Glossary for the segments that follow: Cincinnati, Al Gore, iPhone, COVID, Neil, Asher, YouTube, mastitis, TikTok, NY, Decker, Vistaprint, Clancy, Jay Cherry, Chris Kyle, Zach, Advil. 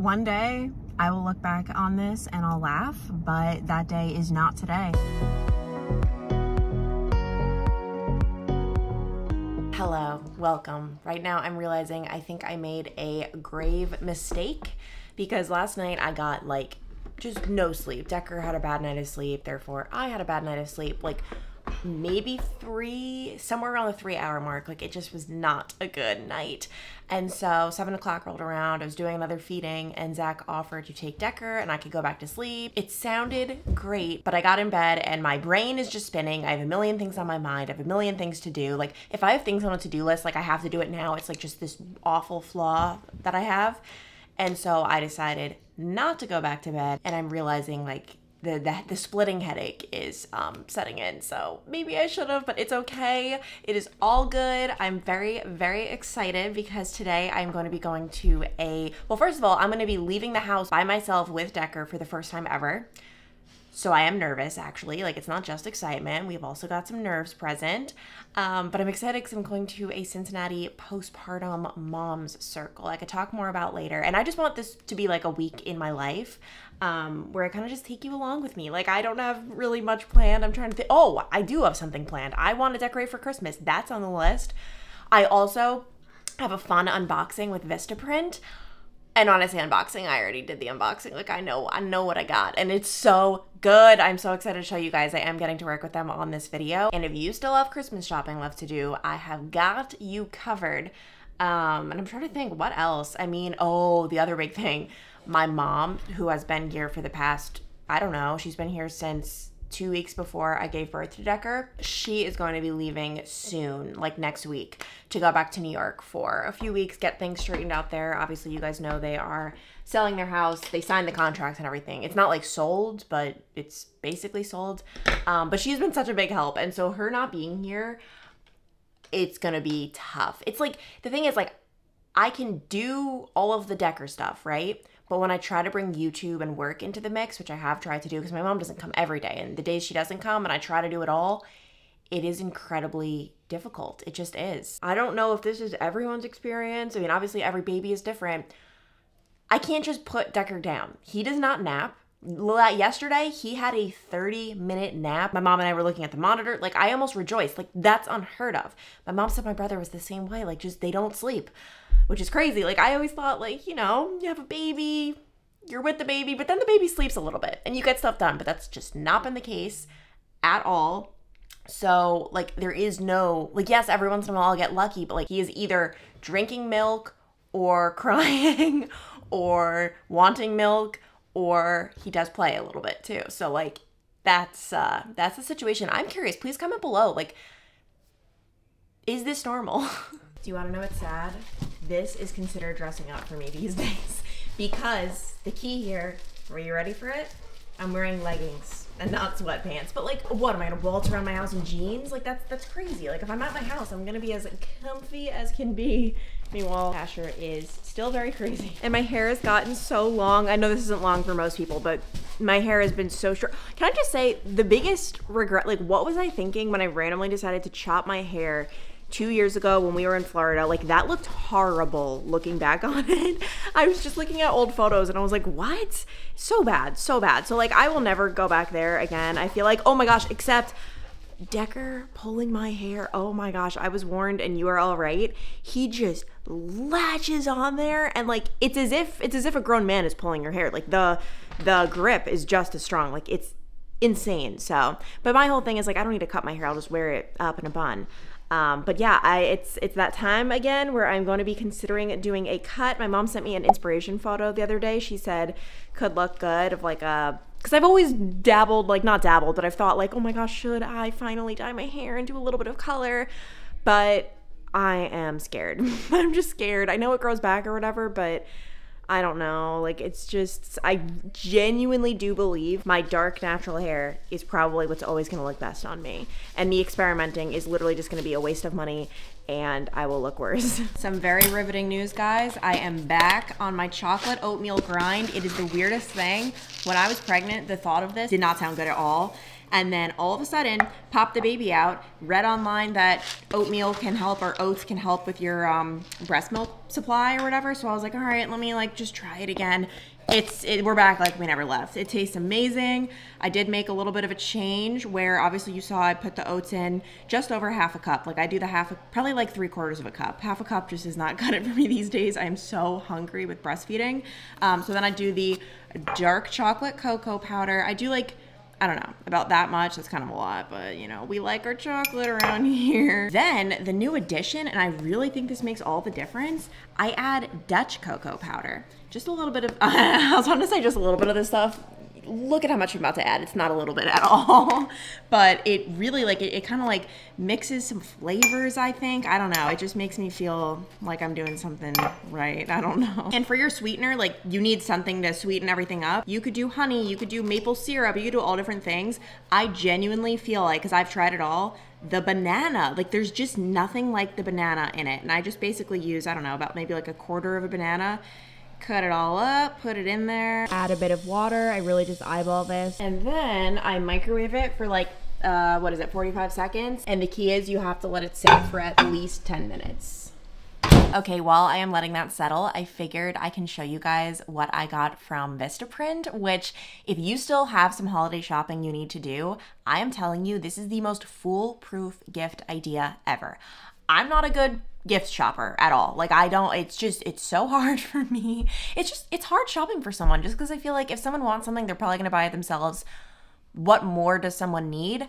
One day I will look back on this and I'll laugh, but that day is not today. Hello, welcome. Right now I'm realizing I think I made a grave mistake because last night I got like just no sleep. Decker had a bad night of sleep, therefore I had a bad night of sleep. Like maybe somewhere around the 3-hour mark. Like it just was not a good night. And so 7 o'clock rolled around, I was doing another feeding and Zach offered to take Decker and I could go back to sleep. It sounded great, but I got in bed and my brain is just spinning. I have a million things on my mind. I have a million things to do. Like if I have things on a to-do list, like I have to do it now. It's like just this awful flaw that I have. And so I decided not to go back to bed. And I'm realizing like the splitting headache is setting in. So maybe I should have, but it's okay. It is all good. I'm very, very excited because today I'm going to be going to well, first of all, I'm going to be leaving the house by myself with Decker for the first time ever. So I am nervous actually, like it's not just excitement. We've also got some nerves present, but I'm excited because I'm going to a Cincinnati postpartum moms circle. I could talk more about later. And I just want this to be like a week in my life where I kind of just take you along with me. Like I don't have really much planned. I'm trying to think, oh, I do have something planned. I want to decorate for Christmas. That's on the list. I also have a fun unboxing with Vistaprint. And honestly, unboxing, I already did the unboxing. Like I know what I got and it's so good. I'm so excited to show you guys. I am getting to work with them on this video. And if you still have Christmas shopping left to do, I have got you covered. And I'm trying to think what else. I mean, oh, the other big thing, my mom, who has been here for the past, I don't know, she's been here since 2 weeks before I gave birth to Decker. She is going to be leaving soon, like next week, to go back to New York for a few weeks, get things straightened out there. Obviously, you guys know they are selling their house. They signed the contracts and everything. It's not like sold, but it's basically sold. But she's been such a big help. And so her not being here, it's gonna be tough. It's like, the thing is like, I can do all of the Decker stuff, right? But when I try to bring YouTube and work into the mix, which I have tried to do because my mom doesn't come every day, and the days she doesn't come and I try to do it all, it is incredibly difficult. It just is. I don't know if this is everyone's experience. I mean, obviously every baby is different. I can't just put Decker down. He does not nap. Yesterday, he had a 30-minute nap. My mom and I were looking at the monitor. Like, I almost rejoiced. Like, that's unheard of. My mom said my brother was the same way. Like, just they don't sleep, which is crazy. Like, I always thought, like, you know, you have a baby, you're with the baby, but then the baby sleeps a little bit and you get stuff done. But that's just not been the case at all. So, like, there is no, like, yes, every once in a while I'll get lucky, but, like, he is either drinking milk or crying or wanting milk, or he does play a little bit too. So like that's the situation. I'm curious, please comment below. Like, is this normal? Do you want to know what's sad? This is considered dressing up for me these days because the key here, were you ready for it? I'm wearing leggings and not sweatpants, but like what, am I gonna waltz around my house in jeans? Like that's crazy. Like if I'm at my house, I'm gonna be as comfy as can be. Meanwhile, Asher is still very crazy. And my hair has gotten so long. I know this isn't long for most people, but my hair has been so short. Can I just say the biggest regret, like what was I thinking when I randomly decided to chop my hair 2 years ago when we were in Florida? Like that looked horrible looking back on it. I was just looking at old photos and I was like, what? So bad, so bad. So like I will never go back there again. I feel like, oh my gosh, except Decker pulling my hair. Oh my gosh, I was warned and you are all right. He just latches on there and like it's as if a grown man is pulling your hair. Like the grip is just as strong. Like it's insane. So, but my whole thing is like I don't need to cut my hair. I'll just wear it up in a bun. But yeah, it's that time again where I'm going to be considering doing a cut. My mom sent me an inspiration photo the other day. She said could look good of like a, because I've always dabbled, like not dabbled, but I've thought like, oh my gosh, should I finally dye my hair and do a little bit of color? But I am scared. I'm just scared. I know it grows back or whatever, but I don't know. Like it's just, I genuinely do believe my dark natural hair is probably what's always gonna look best on me. And me experimenting is literally just gonna be a waste of money and I will look worse. Some very riveting news, guys. I am back on my chocolate oatmeal grind. It is the weirdest thing. When I was pregnant, the thought of this did not sound good at all. and then all of a sudden pop the baby out. Read online that oatmeal can help, or oats can help with your breast milk supply or whatever. So I was like, all right, let me like just try it again. We're back like we never left. It tastes amazing. I did make a little bit of a change where obviously you saw I put the oats in just over half a cup. Like I do the half, probably like 3/4 of a cup. Half a cup just is not cut it for me these days. I'm so hungry with breastfeeding. So then I do the dark chocolate cocoa powder. I do like, I don't know, about that much. That's kind of a lot, but you know, we like our chocolate around here. Then the new addition, and I really think this makes all the difference, I add Dutch cocoa powder. Just a little bit of, I was going to say just a little bit of this stuff. Look at how much I'm about to add. It's not a little bit at all, but it really like, it kind of like mixes some flavors, I think. I don't know. It just makes me feel like I'm doing something right. I don't know. And for your sweetener, like you need something to sweeten everything up. You could do honey, you could do maple syrup, you could do all different things. I genuinely feel like, because I've tried it all, the banana, like there's just nothing like the banana in it. And I just basically use, I don't know, about maybe like 1/4 of a banana. Cut it all up, put it in there. Add a bit of water. I really just eyeball this. And then I microwave it for like, what is it, 45 seconds? And the key is you have to let it sit for at least 10 minutes. Okay, while I am letting that settle, I figured I can show you guys what I got from Vistaprint, which if you still have some holiday shopping you need to do, I am telling you, this is the most foolproof gift idea ever. I'm not a good gift shopper at all. Like I don't, it's just, it's so hard for me. It's just, it's hard shopping for someone just because I feel like if someone wants something, they're probably gonna buy it themselves. What more does someone need?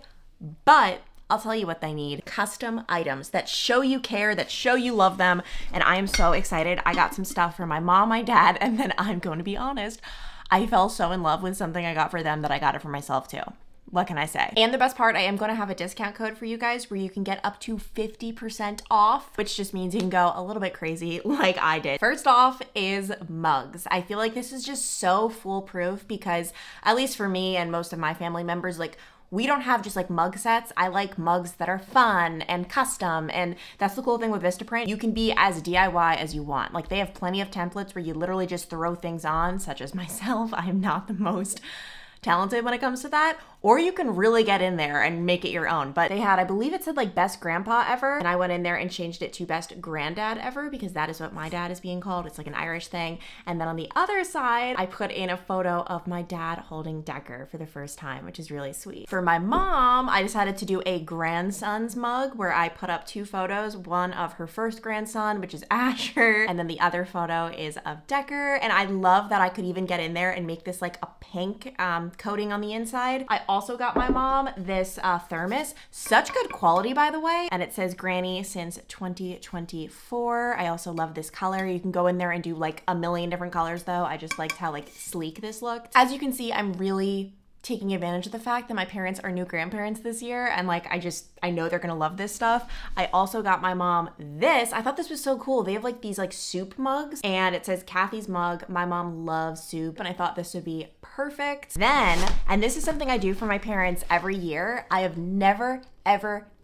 But I'll tell you what they need. Custom items that show you care, that show you love them. And I am so excited. I got some stuff for my mom, my dad, and then I'm going to be honest, I fell so in love with something I got for them that I got it for myself too. What can I say? And the best part, I am going to have a discount code for you guys where you can get up to 50% off, which just means you can go a little bit crazy like I did. First off is mugs. I feel like this is just so foolproof because at least for me and most of my family members, like we don't have just like mug sets. I like mugs that are fun and custom, and that's the cool thing with Vistaprint. You can be as DIY as you want. Like they have plenty of templates where you literally just throw things on, such as myself. I am not the most talented when it comes to that, or you can really get in there and make it your own. But they had, I believe it said like best grandpa ever, and I went in there and changed it to best granddad ever because that is what my dad is being called. It's like an Irish thing. And then on the other side, I put in a photo of my dad holding Decker for the first time, which is really sweet. For my mom, I decided to do a grandson's mug where I put up 2 photos, one of her first grandson, which is Asher, and then the other photo is of Decker. And I love that I could even get in there and make this like a pink coating on the inside. I also got my mom this thermos, such good quality by the way, and it says Granny since 2024. I also love this color. You can go in there and do like a million different colors though. I just liked how like sleek this looked. As you can see, I'm really taking advantage of the fact that my parents are new grandparents this year, and like I know they're gonna love this stuff. I also got my mom this. I thought this was so cool. They have like these like soup mugs, and it says Kathy's mug. My mom loves soup, and I thought this would be perfect. Then, and this is something I do for my parents every year, I have never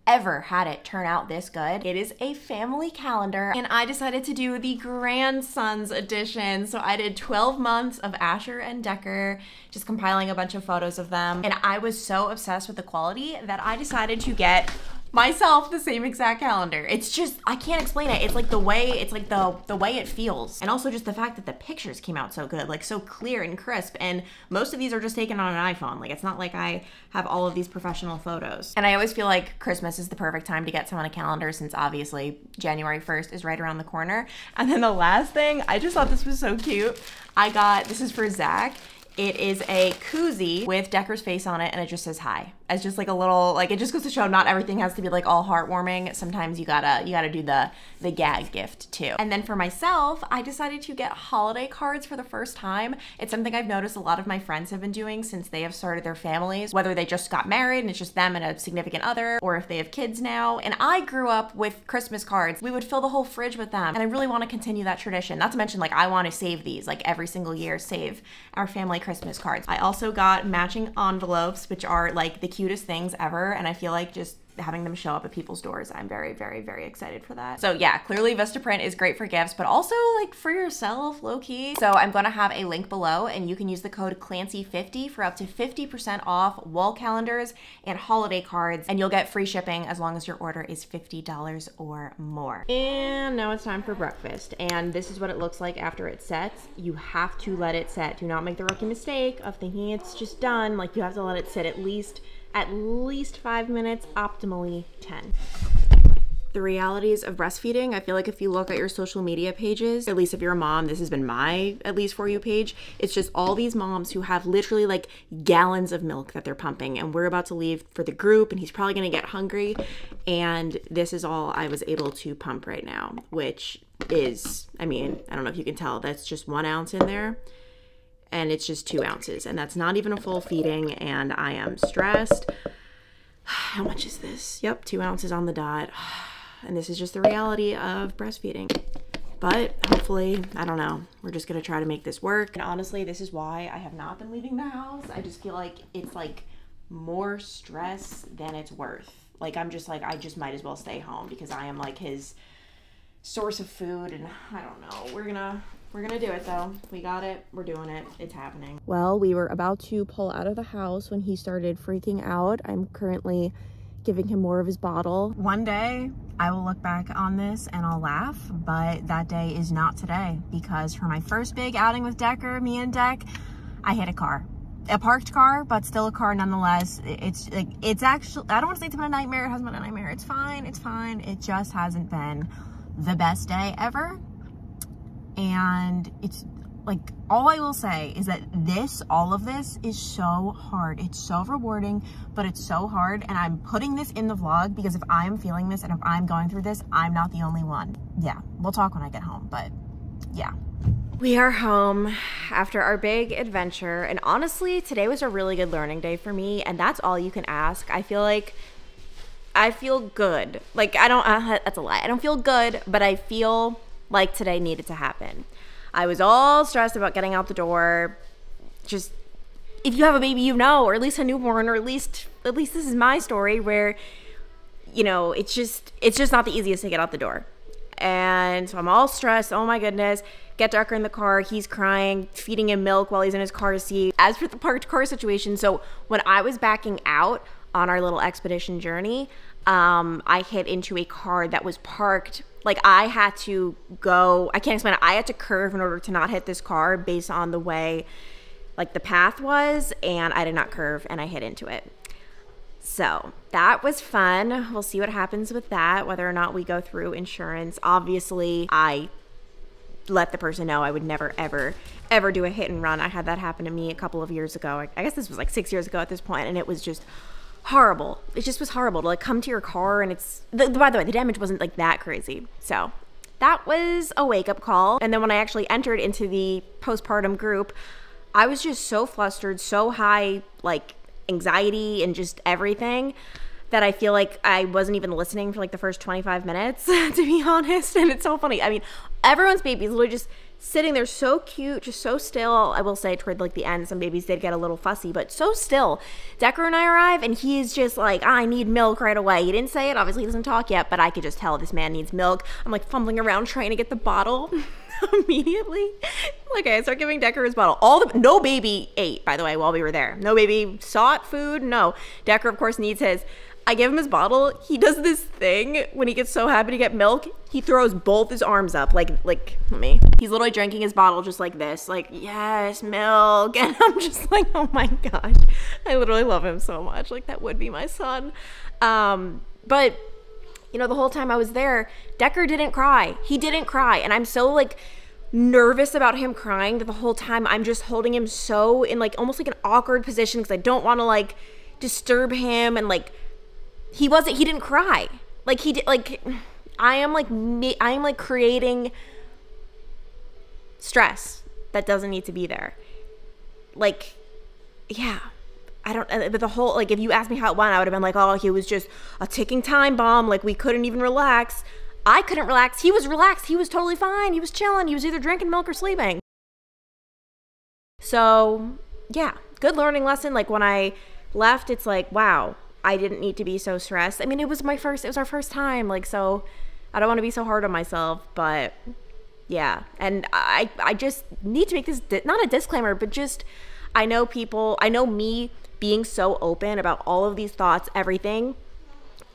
ever had it turn out this good. It is a family calendar, and I decided to do the grandson's edition. So I did 12 months of Asher and Decker, just compiling a bunch of photos of them. And I was so obsessed with the quality that I decided to get myself the same exact calendar. It's just, I can't explain it. It's like the way, it's like the way it feels. And also just the fact that the pictures came out so good, like so clear and crisp. And most of these are just taken on an iPhone. Like it's not like I have all of these professional photos. And I always feel like Christmas is the perfect time to get someone a calendar since obviously January 1st is right around the corner. And then the last thing, I just thought this was so cute. I got, this is for Zach. It is a koozie with Decker's face on it, and it just says hi. It's just like a little, like it just goes to show not everything has to be like all heartwarming. Sometimes you gotta do the gag gift too. And then for myself, I decided to get holiday cards for the first time. It's something I've noticed a lot of my friends have been doing since they have started their families, whether they just got married and it's just them and a significant other, or if they have kids now. And I grew up with Christmas cards. We would fill the whole fridge with them. And I really wanna continue that tradition. Not to mention like I wanna save these, like every single year, save our family Christmas cards. I also got matching envelopes, which are like the cutest things ever, and I feel like just having them show up at people's doors. I'm very, very, very excited for that. So yeah, clearly Vistaprint is great for gifts, but also like for yourself, low key. So I'm gonna have a link below and you can use the code Clancy50 for up to 50% off wall calendars and holiday cards, and you'll get free shipping as long as your order is $50 or more. And now it's time for breakfast. And this is what it looks like after it sets. You have to let it set. Do not make the rookie mistake of thinking it's just done. Like, you have to let it sit at least 5 minutes, optimally 10. The realities of breastfeeding, I feel like if you look at your social media pages, at least if you're a mom, this has been my at least for you page, it's just all these moms who have literally like gallons of milk that they're pumping, and we're about to leave for the group and he's probably gonna get hungry, and this is all I was able to pump right now, which is, I mean, I don't know if you can tell, that's just 1 ounce in there and it's just 2 ounces, and that's not even a full feeding, and I am stressed. How much is this? Yep, 2 ounces on the dot. And this is just the reality of breastfeeding. But hopefully, I don't know, we're just gonna try to make this work. And honestly, this is why I have not been leaving the house. I just feel like it's like more stress than it's worth. Like, I'm just like, I just might as well stay home because I am like his source of food, and I don't know, we're gonna do it though. We got it, we're doing it, it's happening. Well, we were about to pull out of the house when he started freaking out. I'm currently giving him more of his bottle. One day I will look back on this and I'll laugh, but that day is not today, because for my first big outing with Decker, me and Deck, I hit a car. A parked car, but still a car nonetheless. It's like, it's actually, I don't want to say it's been a nightmare, it hasn't been a nightmare. It's fine, it's fine. It just hasn't been the best day ever. And it's like, all I will say is that all of this is so hard. It's so rewarding, but it's so hard. And I'm putting this in the vlog because if I'm feeling this and if I'm going through this, I'm not the only one. Yeah, we'll talk when I get home, but yeah. We are home after our big adventure. And honestly, today was a really good learning day for me. And that's all you can ask. I feel like I feel good. Like, I don't, that's a lie. I don't feel good, but I feel like today needed to happen. I was all stressed about getting out the door. Just, if you have a baby, you know, or at least a newborn, or at least this is my story where, you know, it's just not the easiest to get out the door. And so I'm all stressed, oh my goodness. Get Decker in the car, he's crying, feeding him milk while he's in his car seat. As for the parked car situation, so when I was backing out on our little expedition journey, I hit into a car that was parked. Like, I had to go, I can't explain it, I had to curve in order to not hit this car based on the way, like, the path was, and I did not curve and I hit into it. So that was fun. We'll see what happens with that, whether or not we go through insurance. Obviously, I let the person know I would never, ever, ever do a hit and run. I had that happen to me a couple of years ago. I guess this was like 6 years ago at this point, and it was just horrible. It just was horrible to like come to your car, and it's, by the way, the damage wasn't like that crazy. So that was a wake up call. And then when I actually entered into the postpartum group, I was just so flustered, so high, like anxiety and just everything, that I feel like I wasn't even listening for like the first 25 minutes, to be honest. And it's so funny. I mean, everyone's baby is literally just sitting there so cute, just so still. I will say toward like the end, some babies did get a little fussy, but so still. Decker and I arrive and he is just like, I need milk right away. He didn't say it, obviously he doesn't talk yet, but I could just tell this man needs milk. I'm like fumbling around trying to get the bottle immediately. Okay, I start giving Decker his bottle. No baby ate, by the way, while we were there. No baby sought food, no. Decker, of course, needs his. I give him his bottle. He does this thing when he gets so happy to get milk. He throws both his arms up, like me. He's literally drinking his bottle just like this, like, yes, milk. And I'm just like, oh my gosh. I literally love him so much. Like, that would be my son. But, you know, the whole time I was there, Decker didn't cry. He didn't cry. And I'm so, like, nervous about him crying that the whole time I'm just holding him so in, like, almost like an awkward position because I don't want to, like, disturb him and, like, he didn't cry. Like, he did, like, I am like creating stress that doesn't need to be there. Like, yeah, I don't, but the whole, like, if you asked me how it went, I would have been like, oh, he was just a ticking time bomb. Like, we couldn't even relax. I couldn't relax. He was relaxed. He was totally fine. He was chilling. He was either drinking milk or sleeping. So yeah, good learning lesson. Like, when I left, it's like, wow. I didn't need to be so stressed. I mean, it was our first time, like, so I don't want to be so hard on myself, but yeah. And I just need to make this, not a disclaimer, but just, I know me being so open about all of these thoughts, everything,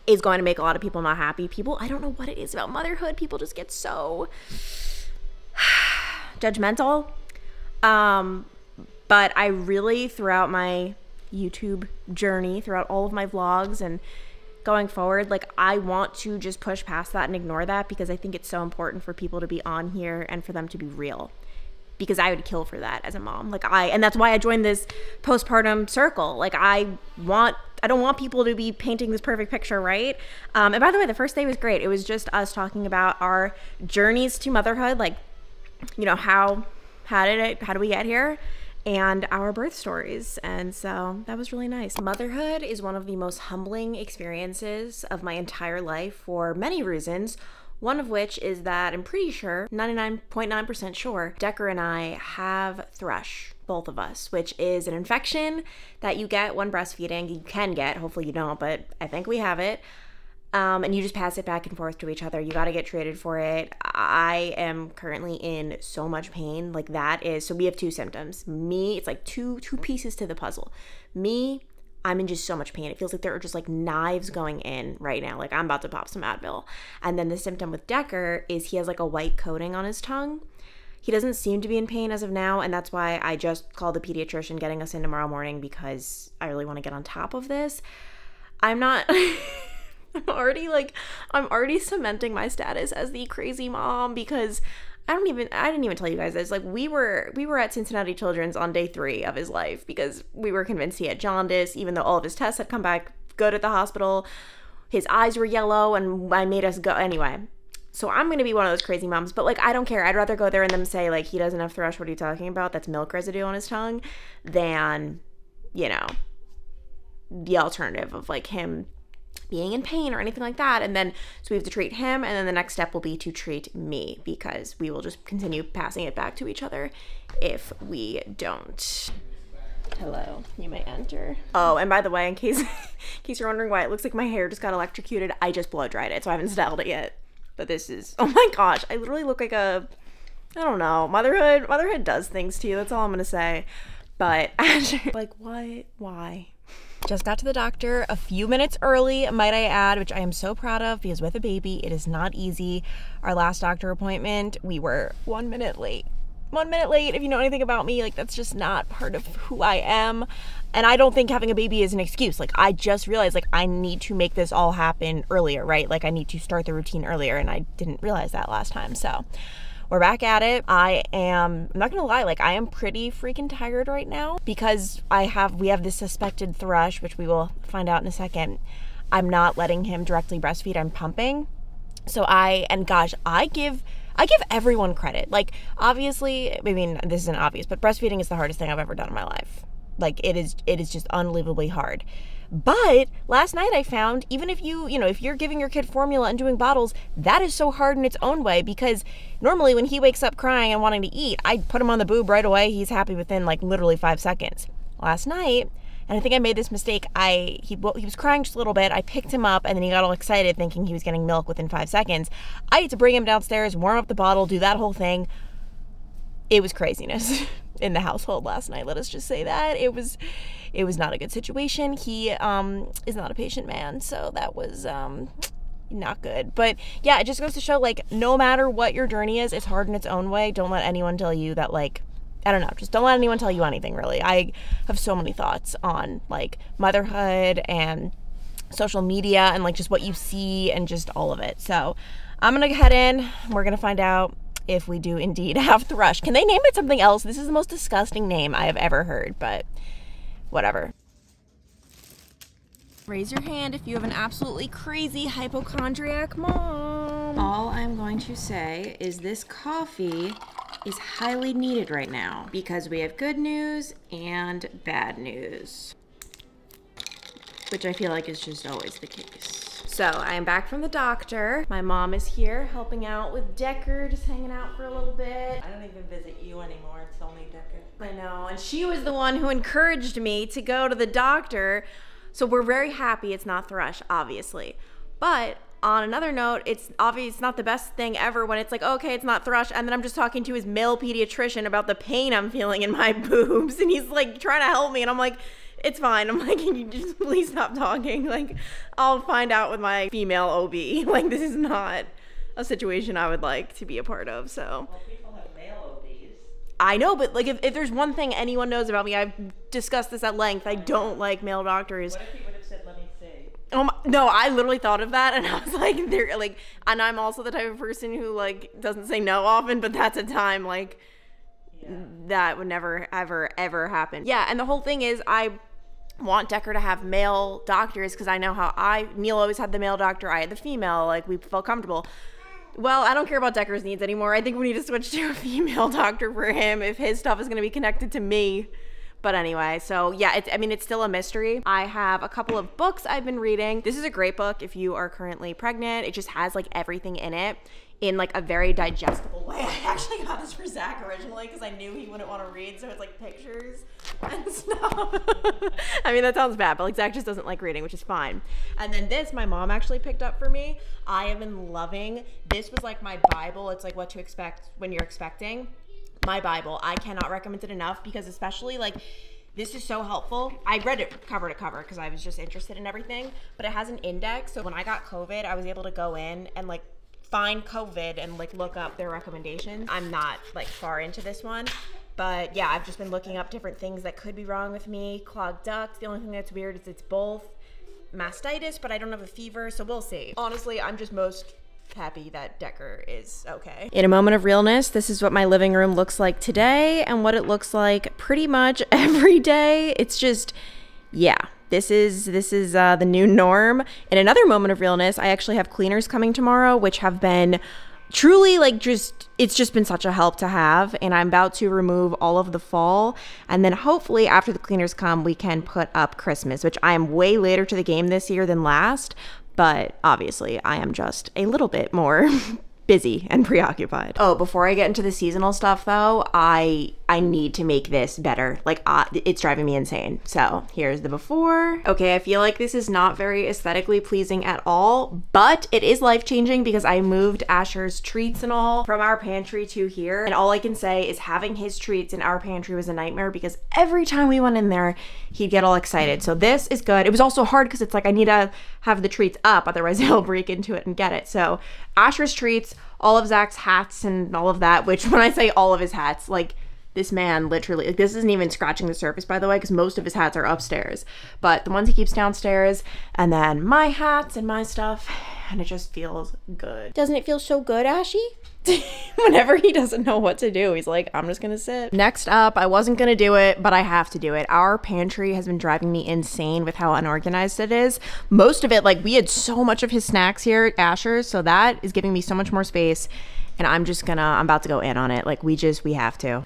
is going to make a lot of people not happy. People, I don't know what it is about motherhood. People just get so judgmental. But I really, throughout my YouTube journey, throughout all of my vlogs and going forward, like, I want to just push past that and ignore that, because I think it's so important for people to be on here and for them to be real, because I would kill for that as a mom. Like, and that's why I joined this postpartum circle. Like, I don't want people to be painting this perfect picture, right? And by the way, the first day was great. It was just us talking about our journeys to motherhood, like, you know, how did we get here, and our birth stories. And so that was really nice. Motherhood is one of the most humbling experiences of my entire life for many reasons. One of which is that I'm pretty sure, 99.9% sure, Decker and I have thrush, both of us, which is an infection that you get when breastfeeding. You can get, hopefully you don't, but I think we have it. And you just pass it back and forth to each other. You got to get treated for it. I am currently in so much pain. Like, that is, so we have two symptoms. Me, it's like two pieces to the puzzle. Me, I'm in just so much pain. It feels like there are just like knives going in right now. Like, I'm about to pop some Advil. And then the symptom with Decker is he has like a white coating on his tongue. He doesn't seem to be in pain as of now, and that's why I just called the pediatrician getting us in tomorrow morning, because I really want to get on top of this. I'm not, I'm already cementing my status as the crazy mom, because I didn't even tell you guys this. Like, we were at Cincinnati Children's on day 3 of his life, because we were convinced he had jaundice, even though all of his tests had come back good at the hospital. His eyes were yellow, and I made us go anyway. So I'm going to be one of those crazy moms, but like, I don't care. I'd rather go there and them say like, he doesn't have thrush, what are you talking about? That's milk residue on his tongue, than, you know, the alternative of like him being in pain or anything like that. And then, so we have to treat him, and then the next step will be to treat me, because we will just continue passing it back to each other if we don't. Hello, you may enter. Oh, and by the way, in case you're wondering why it looks like my hair just got electrocuted, I just blow dried it, so I haven't styled it yet. But this is, oh my gosh, I literally look like a, I don't know, motherhood does things to you, that's all I'm gonna say. But like, what, why? Just got to the doctor a few minutes early, might I add, which I am so proud of, because with a baby, it is not easy. Our last doctor appointment, we were 1 minute late. 1 minute late, if you know anything about me, like, that's just not part of who I am. And I don't think having a baby is an excuse. Like, I just realized, like, I need to make this all happen earlier, right? Like, I need to start the routine earlier, and I didn't realize that last time, so we're back at it. I'm not gonna lie, like, I am pretty freaking tired right now, because we have this suspected thrush, which we will find out in a second. I'm not letting him directly breastfeed, I'm pumping. So I give everyone credit. Like, obviously, I mean, this isn't obvious, but breastfeeding is the hardest thing I've ever done in my life. Like, it is just unbelievably hard. But last night I found, even if you're giving your kid formula and doing bottles, that is so hard in its own way, because normally when he wakes up crying and wanting to eat, I put him on the boob right away. He's happy within like literally 5 seconds. Last night, and I think I made this mistake, he was crying just a little bit, I picked him up, and then he got all excited thinking he was getting milk within 5 seconds. I had to bring him downstairs, warm up the bottle, do that whole thing. It was craziness in the household last night, let us just say that. It was not a good situation. He is not a patient man, so that was not good. But yeah, it just goes to show, like, no matter what your journey is, it's hard in its own way. Don't let anyone tell you that, like, I don't know, just don't let anyone tell you anything, really. I have so many thoughts on, like, motherhood and social media and, like, just what you see and just all of it. So I'm gonna head in, we're gonna find out if we do indeed have thrush. Can they name it something else? This is the most disgusting name I have ever heard, but whatever. Raise your hand if you have an absolutely crazy hypochondriac mom. All I'm going to say is this coffee is highly needed right now, because we have good news and bad news, which I feel like is just always the case. So I am back from the doctor. My mom is here helping out with Decker, just hanging out for a little bit. I don't even visit you anymore, it's only Decker. I know, and she was the one who encouraged me to go to the doctor So we're very happy it's not thrush, obviously. But on another note, it's obvious it's not the best thing ever when it's like, okay, it's not thrush, and then I'm just talking to his male pediatrician about the pain I'm feeling in my boobs, and he's like trying to help me, and I'm like, it's fine. I'm like, can you just please stop talking? Like, I'll find out with my female OB. Like, this is not a situation I would like to be a part of. So. Well, people have male OBs. I know, but like, if there's one thing anyone knows about me, I've discussed this at length. I don't like male doctors. What if he would have said, "Let me see"? Oh my, no, I literally thought of that, and I was like, they're like, and I'm also the type of person who like doesn't say no often, but that's a time like that would never ever happen. Yeah, and the whole thing is I want Decker to have male doctors because I know how Neil always had the male doctor, I had the female, like we felt comfortable. Well, I don't care about Decker's needs anymore. I think we need to switch to a female doctor for him if his stuff is going to be connected to me. But anyway, so yeah, I mean, it's still a mystery. I have a couple of books I've been reading. This is a great book if you are currently pregnant. It just has like everything in it in like a very digestible way. I actually got this for Zach originally because I knew he wouldn't want to read, so it's like pictures and stuff. I mean, that sounds bad, but like Zach just doesn't like reading, which is fine. And then this, my mom actually picked up for me. I have been loving, this was like my Bible. It's like what to expect when you're expecting. My Bible. I cannot recommend it enough because especially like this is so helpful. I read it cover to cover because I was just interested in everything, but it has an index. So when I got COVID, I was able to go in and like find COVID and like look up their recommendations. I'm not like far into this one, but yeah, I've just been looking up different things that could be wrong with me. Clogged ducts. The only thing that's weird is it's both mastitis, but I don't have a fever, so we'll see. Honestly, I'm just most happy that Decker is okay. In a moment of realness, this is what my living room looks like today and what it looks like pretty much every day. It's just, yeah, this is the new norm. In another moment of realness, I actually have cleaners coming tomorrow, which have been truly like just, it's just been such a help to have. And I'm about to remove all of the fall. And then hopefully after the cleaners come, we can put up Christmas, which I am way later to the game this year than last. But obviously, I am just a little bit more busy and preoccupied. Oh, before I get into the seasonal stuff, though, I need to make this better. Like, it's driving me insane. So here's the before. Okay, I feel like this is not very aesthetically pleasing at all, but it is life-changing because I moved Asher's treats and all from our pantry to here. And all I can say is having his treats in our pantry was a nightmare because every time we went in there, he'd get all excited. So this is good. It was also hard because it's like I need to have the treats up, otherwise he'll break into it and get it. So Asher's treats, all of Zach's hats and all of that, which when I say all of his hats, like this man literally, like this isn't even scratching the surface, by the way, because most of his hats are upstairs, but the ones he keeps downstairs, and then my hats and my stuff, and it just feels good. Doesn't it feel so good, Ashy? Whenever he doesn't know what to do, he's like, I'm just gonna sit. Next up, I wasn't gonna do it, but I have to do it. Our pantry has been driving me insane with how unorganized it is. Most of it, like we had so much of his snacks here at Asher's, so that is giving me so much more space, and I'm about to go in on it. Like we have to.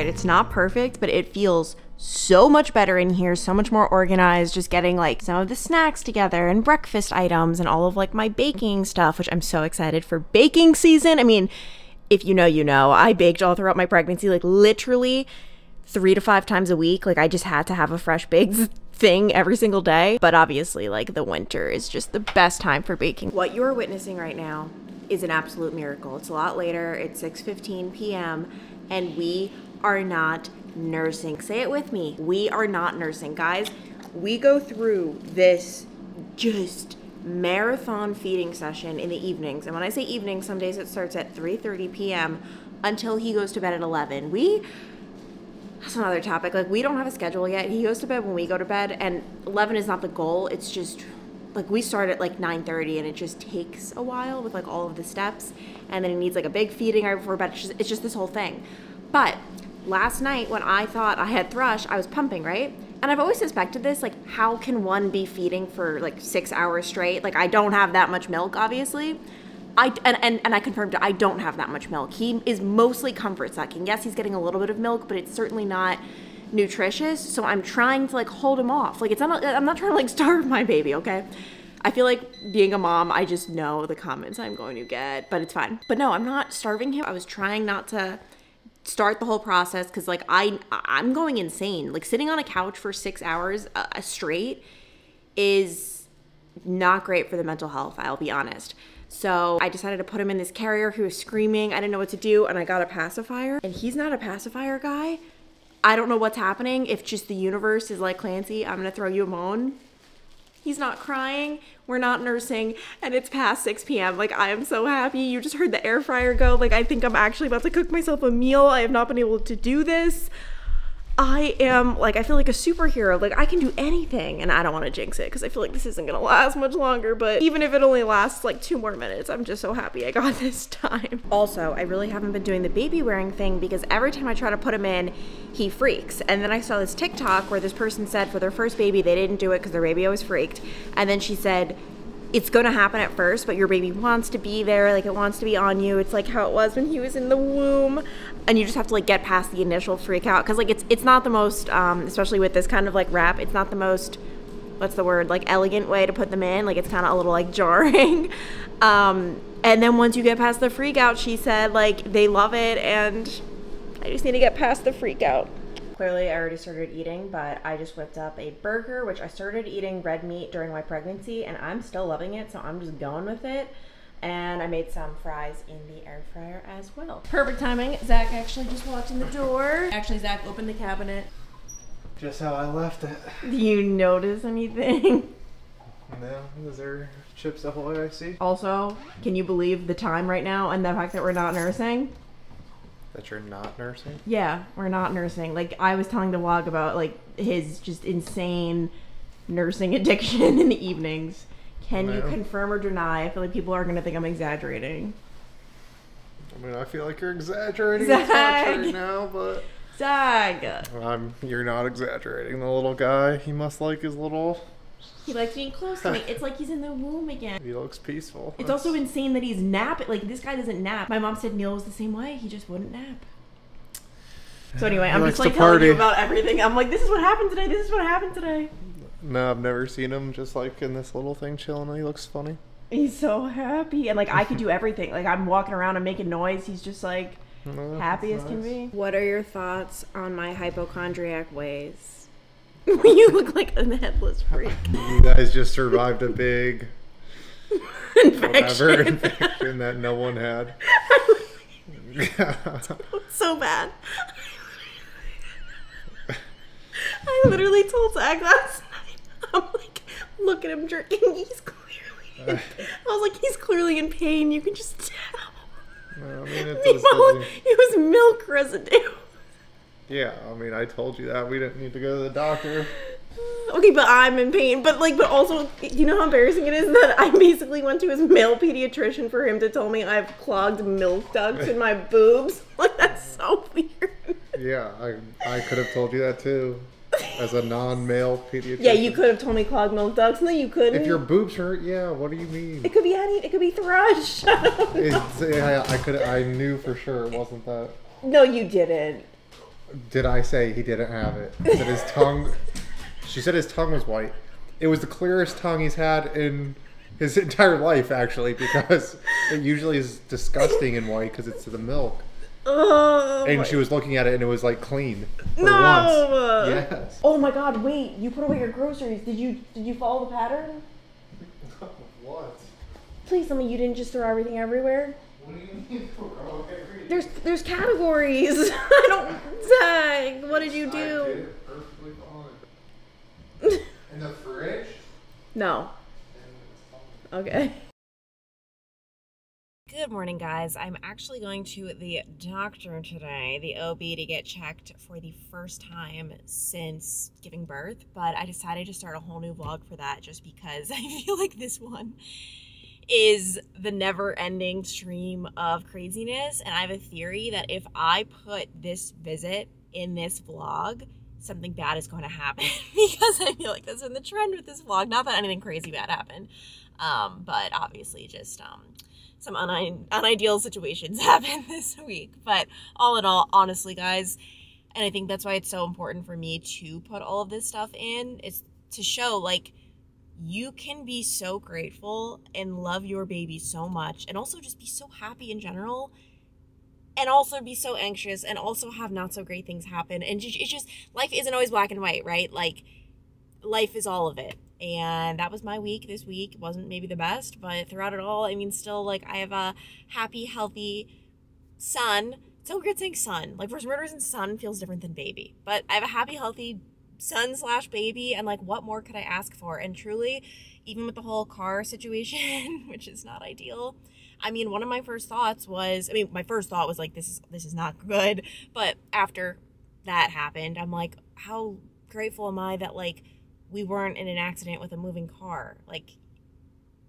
It's not perfect, but it feels so much better in here, so much more organized, just getting like some of the snacks together and breakfast items and all of like my baking stuff, which I'm so excited for baking season. I mean, if you know, you know, I baked all throughout my pregnancy, like literally 3 to 5 times a week. Like I just had to have a fresh baked thing every single day. But obviously like the winter is just the best time for baking. What you're witnessing right now is an absolute miracle. It's a lot later, it's 6:15 p.m. and we are not nursing. Say it with me. We are not nursing, guys. We go through this just marathon feeding session in the evenings. And when I say evening, some days it starts at 3:30 p.m. until he goes to bed at 11. That's another topic. Like we don't have a schedule yet. He goes to bed when we go to bed, and 11 is not the goal. It's just like we start at like 9:30 and it just takes a while with like all of the steps. And then he needs like a big feeding right before bed. It's just this whole thing. But last night when I thought I had thrush, I was pumping, right? And I've always suspected this, like how can one be feeding for like 6 hours straight? Like I don't have that much milk, obviously. And I confirmed I don't have that much milk. He is mostly comfort sucking. Yes, he's getting a little bit of milk, but it's certainly not nutritious. So I'm trying to like hold him off. Like it's not, I'm not trying to like starve my baby, okay? I feel like being a mom, I just know the comments I'm going to get, but it's fine. But no, I'm not starving him. I was trying not to start the whole process because like I'm going insane. Like sitting on a couch for 6 hours straight is not great for the mental health, I'll be honest. So I decided to put him in this carrier. He was screaming. I didn't know what to do. And I got a pacifier, and he's not a pacifier guy. I don't know what's happening. If just the universe is like, Clancy, I'm going to throw you a bone. He's not crying. We're not nursing. And it's past 6 p.m. Like, I am so happy. You just heard the air fryer go. Like, I think I'm actually about to cook myself a meal. I have not been able to do this. I am, like, I feel like a superhero. Like, I can do anything. And I don't want to jinx it because I feel like this isn't going to last much longer. But even if it only lasts, like, 2 more minutes, I'm just so happy I got this time. Also, I really haven't been doing the baby wearing thing because every time I try to put him in, he freaks. And then I saw this TikTok where this person said for their first baby, they didn't do it because their baby always freaked. And then she said, it's going to happen at first, but your baby wants to be there. Like, it wants to be on you. It's like how it was when he was in the womb. And you just have to like get past the initial freak out. Cause like it's not the most, especially with this kind of like wrap, it's not the most, what's the word? Like elegant way to put them in. Like it's kind of a little like jarring. And then once you get past the freak out, she said like they love it. And I just need to get past the freak out. Clearly I already started eating, but I just whipped up a burger, which I started eating red meat during my pregnancy and I'm still loving it. So I'm just going with it. And I made some fries in the air fryer as well. Perfect timing. Zach actually just walked in the door. Actually, Zach opened the cabinet. Just how I left it. Do you notice anything? No, those are Chips Ahoy I see. Also, can you believe the time right now and the fact that we're not nursing? That you're not nursing? Yeah, we're not nursing. Like, I was telling the vlog about, like, his just insane nursing addiction in the evenings. Can you confirm or deny? I feel like people are going to think I'm exaggerating. I mean, I feel like you're exaggerating right now, but... Zag! You're not exaggerating. The little guy, he must like his little... He likes being close to me. It's like he's in the womb again. He looks peaceful. It's also insane that he's napping. Like, this guy doesn't nap. My mom said Neil was the same way. He just wouldn't nap. So anyway, I'm just like telling you about everything. I'm like, this is what happened today. This is what happened today. No, I've never seen him just like in this little thing chilling. He looks funny. He's so happy. And like, I could do everything. Like, I'm walking around and making noise. He's just like happy as can be. What are your thoughts on my hypochondriac ways? You look like a headless freak. You guys just survived a big infection that no one had. So bad. I literally told Zach last night. I'm like, look at him jerking. He's clearly. I was like, he's clearly in pain. You can just tell. I mean, meanwhile, it was milk residue. Yeah, I mean, I told you that. We didn't need to go to the doctor. Okay, but I'm in pain. But, like, but also, you know how embarrassing it is that I basically went to his male pediatrician for him to tell me I have clogged milk ducts in my boobs? Like, that's so weird. Yeah, I could have told you that, too, as a non-male pediatrician. Yeah, you could have told me clogged milk ducts. No, you couldn't. If your boobs hurt, yeah, what do you mean? It could be honey. It could be thrush. Yeah, I knew for sure it wasn't that. No, you didn't. Did I say he didn't have it? I said his tongue. She said his tongue was white. It was the clearest tongue he's had in his entire life, actually, because it usually is disgusting and white because it's the milk. Oh, and she was looking at it and it was like clean. For once. Yes. Oh my God! Wait, you put away your groceries. Did you follow the pattern? What? Please tell me you didn't just throw everything everywhere. What do you mean throw everything? There's categories. I don't. Zach, what did you do? I did it perfectly fine. In the fridge? No. Okay. Good morning, guys. I'm actually going to the doctor today, the OB, to get checked for the first time since giving birth, but I decided to start a whole new vlog for that just because I feel like this one is the never-ending stream of craziness, and I have a theory that if I put this visit in this vlog, something bad is going to happen because I feel like that's been the trend with this vlog. Not that anything crazy bad happened, but obviously just some unideal situations happen this week. But all in all, honestly, guys, and I think that's why it's so important for me to put all of this stuff in, is to show, like, you can be so grateful and love your baby so much, and also just be so happy in general, and also be so anxious, and also have not so great things happen. And it's just, life isn't always black and white, right? Like, life is all of it. And that was my week this week. It wasn't maybe the best, but throughout it all, I mean, still, like, I have a happy, healthy son. It's so weird saying son. Like, for some reason, son feels different than baby. But I have a happy, healthy son/baby, and, like, what more could I ask for? And truly, even with the whole car situation, which is not ideal, I mean, one of my first thoughts was, like, this is not good. But after that happened, I'm like, how grateful am I that, like, we weren't in an accident with a moving car. Like,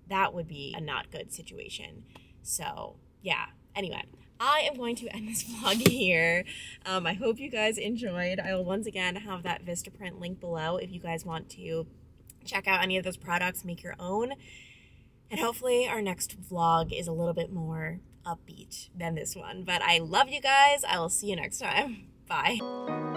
that would be a not good situation. So yeah, anyway, I am going to end this vlog here. I hope you guys enjoyed. I will once again have that Vistaprint link below if you guys want to check out any of those products, make your own. And hopefully our next vlog is a little bit more upbeat than this one. But I love you guys. I will see you next time. Bye.